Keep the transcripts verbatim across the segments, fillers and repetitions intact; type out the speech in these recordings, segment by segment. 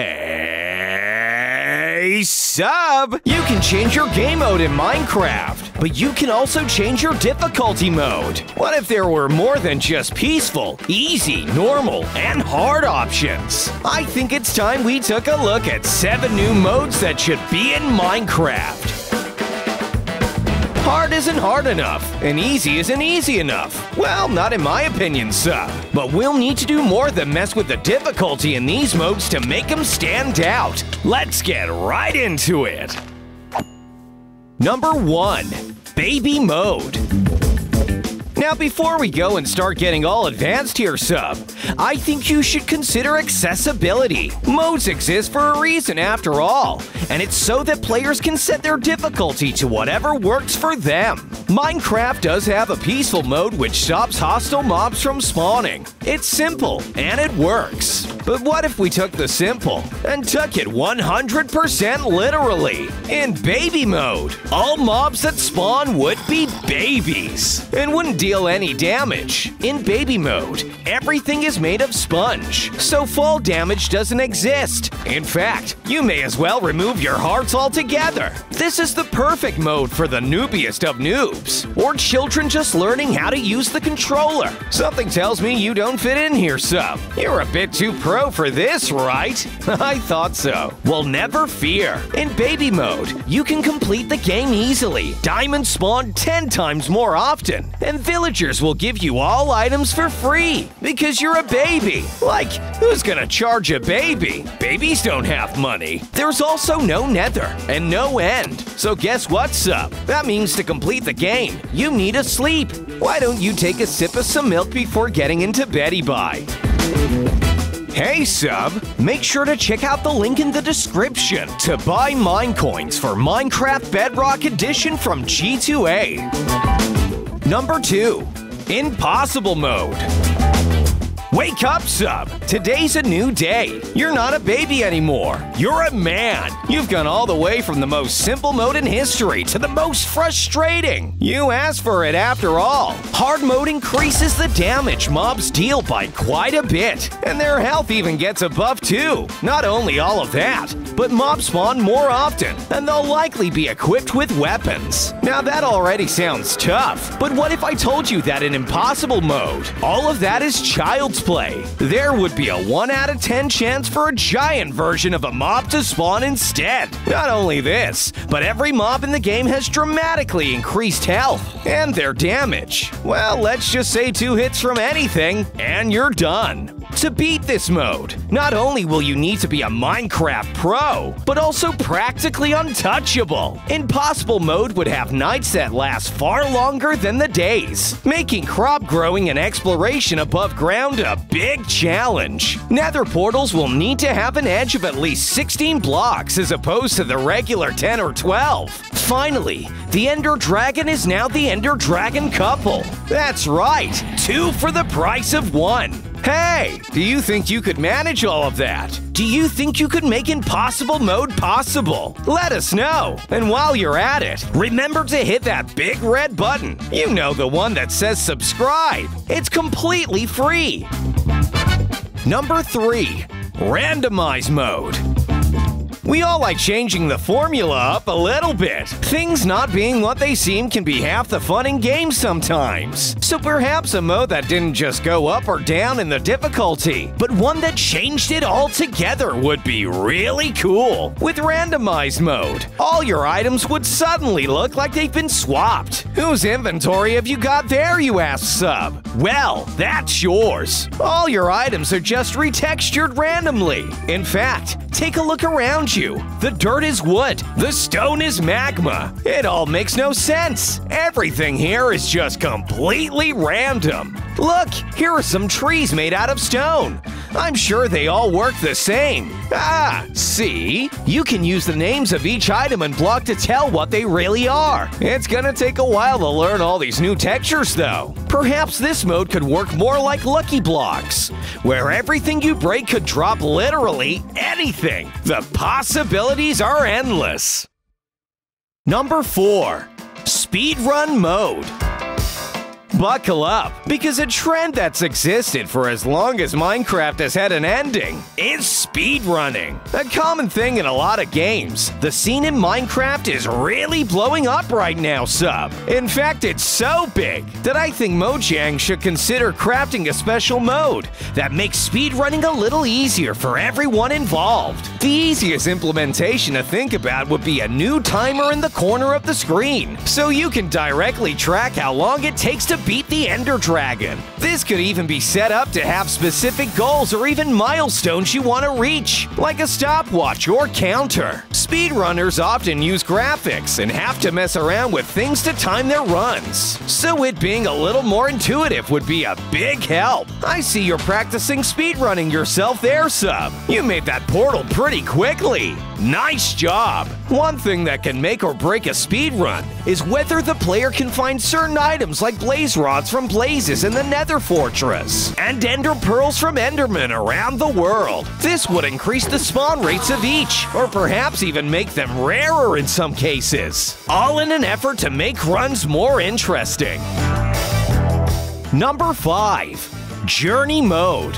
Hey, Sub! You can change your game mode in Minecraft, but you can also change your difficulty mode. What if there were more than just peaceful, easy, normal, and hard options? I think it's time we took a look at seven new modes that should be in Minecraft. Hard isn't hard enough, and easy isn't easy enough. Well, not in my opinion, Sub. But we'll need to do more than mess with the difficulty in these modes to make them stand out. Let's get right into it! Number one. Baby Mode. Now, before we go and start getting all advanced here, Sub, I think you should consider accessibility. Modes exist for a reason, after all, and it's so that players can set their difficulty to whatever works for them. Minecraft does have a peaceful mode which stops hostile mobs from spawning. It's simple, and it works. But what if we took the simple and took it one hundred percent literally? In baby mode, all mobs that spawn would be babies and wouldn't deal any damage. In baby mode, everything is made of sponge, so fall damage doesn't exist. In fact, you may as well remove your hearts altogether. This is the perfect mode for the noobiest of noobs, or children just learning how to use the controller. Something tells me you don't fit in here, Sub. You're a bit too pro for this, right? I thought so. Well, never fear. In baby mode, you can complete the game easily. Diamonds spawn ten times more often, and villagers will give you all items for free because you're a baby. Like, who's gonna charge a baby? Babies don't have money. There's also no nether and no end. So guess what's up? That means to complete the game, you need a sleep. Why don't you take a sip of some milk before getting into beddy bye? Hey, Sub! Make sure to check out the link in the description to buy Minecoins for Minecraft Bedrock Edition from G two A. Number two. Impossible Mode. Wake up, Sub! Today's a new day. You're not a baby anymore. You're a man. You've gone all the way from the most simple mode in history to the most frustrating. You asked for it, after all. Hard mode increases the damage mobs deal by quite a bit, and their health even gets a buff too. Not only all of that, but mobs spawn more often, and they'll likely be equipped with weapons. Now that already sounds tough, but what if I told you that in impossible mode, all of that is child's play? Play. There would be a one out of ten chance for a giant version of a mob to spawn instead. Not only this, but every mob in the game has dramatically increased health and their damage. Well, let's just say two hits from anything, and you're done. To beat this mode, not only will you need to be a Minecraft pro, but also practically untouchable. Impossible mode would have nights that last far longer than the days, making crop growing and exploration above ground a big challenge. Nether portals will need to have an edge of at least sixteen blocks as opposed to the regular ten or twelve. Finally, the Ender Dragon is now the Ender Dragon couple. That's right, two for the price of one. Hey, do you think you could manage all of that? Do you think you could make impossible mode possible? Let us know! And while you're at it, remember to hit that big red button. You know, the one that says subscribe. It's completely free. Number three. Randomize Mode. We all like changing the formula up a little bit. Things not being what they seem can be half the fun in games sometimes. So perhaps a mode that didn't just go up or down in the difficulty, but one that changed it altogether would be really cool. With randomized mode, all your items would suddenly look like they've been swapped. Whose inventory have you got there, you ask, Sub? Well, that's yours. All your items are just retextured randomly. In fact, take a look around you. You. The dirt is wood, the stone is magma. It all makes no sense. Everything here is just completely random. Look, here are some trees made out of stone. I'm sure they all work the same. Ah, see? You can use the names of each item and block to tell what they really are. It's gonna take a while to learn all these new textures, though. Perhaps this mode could work more like Lucky Blocks, where everything you break could drop literally anything. The possibilities are endless. Number four. Speedrun Mode. buckle up, because a trend that's existed for as long as Minecraft has had an ending is speedrunning. A common thing in a lot of games, the scene in Minecraft is really blowing up right now, Sub. In fact, it's so big that I think Mojang should consider crafting a special mode that makes speedrunning a little easier for everyone involved. The easiest implementation to think about would be a new timer in the corner of the screen, so you can directly track how long it takes to beat the Ender Dragon. This could even be set up to have specific goals or even milestones you want to reach, like a stopwatch or counter. Speedrunners often use graphics and have to mess around with things to time their runs, so it being a little more intuitive would be a big help. I see you're practicing speedrunning yourself there, Sub. You made that portal pretty quickly. Nice job! One thing that can make or break a speedrun is whether the player can find certain items like Blaze Rods from Blazes in the Nether Fortress and Ender Pearls from Endermen around the world. This would increase the spawn rates of each, or perhaps even make them rarer in some cases, all in an effort to make runs more interesting. Number five. Journey Mode.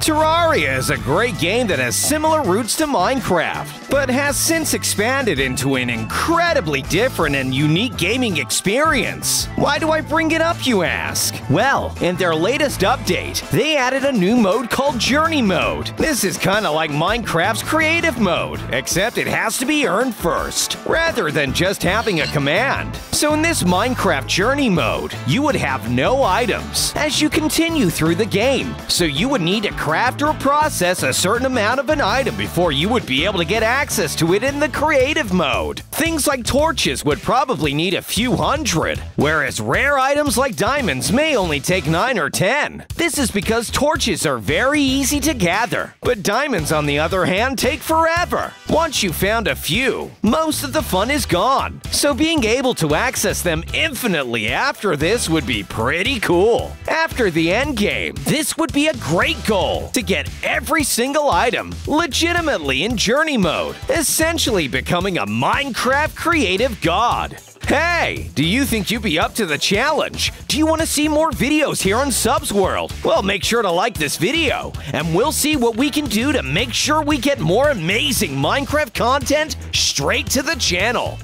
Terraria is a great game that has similar roots to Minecraft, but has since expanded into an incredibly different and unique gaming experience. Why do I bring it up, you ask? Well, in their latest update, they added a new mode called Journey Mode. This is kinda like Minecraft's creative mode, except it has to be earned first, rather than just having a command. So in this Minecraft Journey Mode, you would have no items as you continue through the game, so you would need to craft or process a certain amount of an item before you would be able to get access to it in the creative mode. Things like torches would probably need a few hundred, whereas rare items like diamonds may only take nine or ten. This is because torches are very easy to gather, but diamonds on the other hand take forever. Once you found a few, most of the fun is gone, so being able to access them infinitely after this would be pretty cool. After the end game, this would be a great goal, to get every single item legitimately in journey mode, essentially becoming a Minecraft creative god. Hey, do you think you'd be up to the challenge? Do you want to see more videos here on Sub's World? Well, make sure to like this video, and we'll see what we can do to make sure we get more amazing Minecraft content straight to the channel.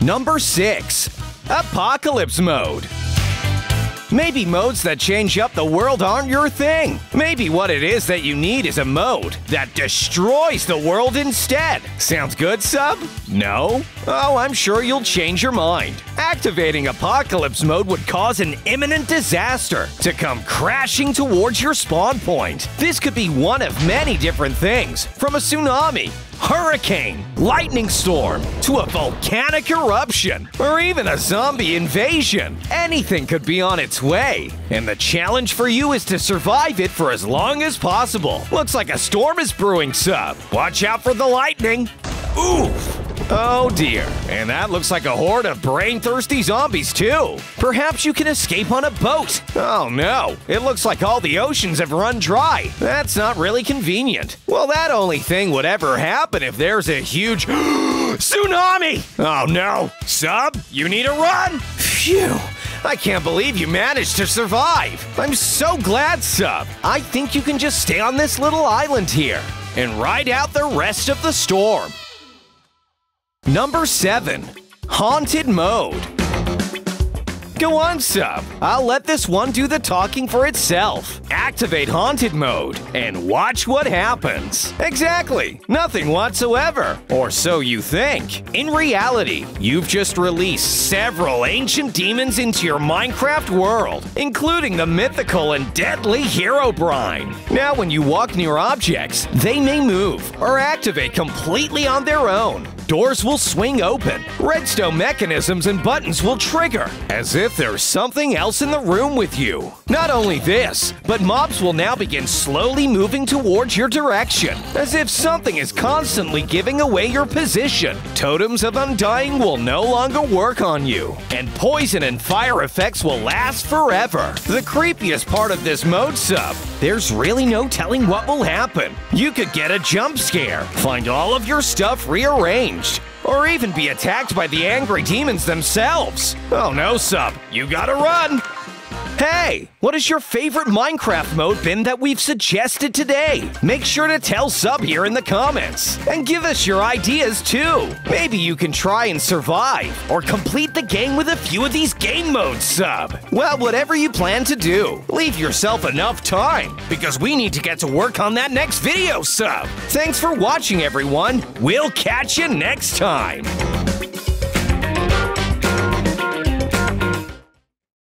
Number six. Apocalypse Mode. Maybe modes that change up the world aren't your thing. Maybe what it is that you need is a mode that destroys the world instead. Sounds good, Sub? No? Oh, I'm sure you'll change your mind. Activating Apocalypse Mode would cause an imminent disaster to come crashing towards your spawn point. This could be one of many different things, from a tsunami, hurricane, lightning storm, to a volcanic eruption, or even a zombie invasion. Anything could be on its way, and the challenge for you is to survive it for as long as possible. Looks like a storm is brewing, Sub. Watch out for the lightning. Oof! Oh dear, and that looks like a horde of brain-thirsty zombies too. Perhaps you can escape on a boat. Oh no, it looks like all the oceans have run dry. That's not really convenient. Well, that only thing would ever happen if there's a huge tsunami! Oh no, Sub, you need to run! Phew! I can't believe you managed to survive. I'm so glad, Sub. I think you can just stay on this little island here and ride out the rest of the storm. Number seven. Haunted Mode. Go on, Sub. I'll let this one do the talking for itself. Activate Haunted Mode and watch what happens. Exactly. Nothing whatsoever. Or so you think. In reality, you've just released several ancient demons into your Minecraft world, including the mythical and deadly Herobrine. Now, when you walk near objects, they may move or activate completely on their own. Doors will swing open, redstone mechanisms and buttons will trigger, as if there's something else in the room with you. Not only this, but mobs will now begin slowly moving towards your direction, as if something is constantly giving away your position. Totems of Undying will no longer work on you, and poison and fire effects will last forever. The creepiest part of this mode, Sub, there's really no telling what will happen. You could get a jump scare, find all of your stuff rearranged, or even be attacked by the angry demons themselves. Oh no, Sub, you gotta run! Hey, what has your favorite Minecraft mode been that we've suggested today? Make sure to tell Sub here in the comments. And give us your ideas too. Maybe you can try and survive, or complete the game with a few of these game modes, Sub. Well, whatever you plan to do, leave yourself enough time, because we need to get to work on that next video, Sub. Thanks for watching, everyone. We'll catch you next time.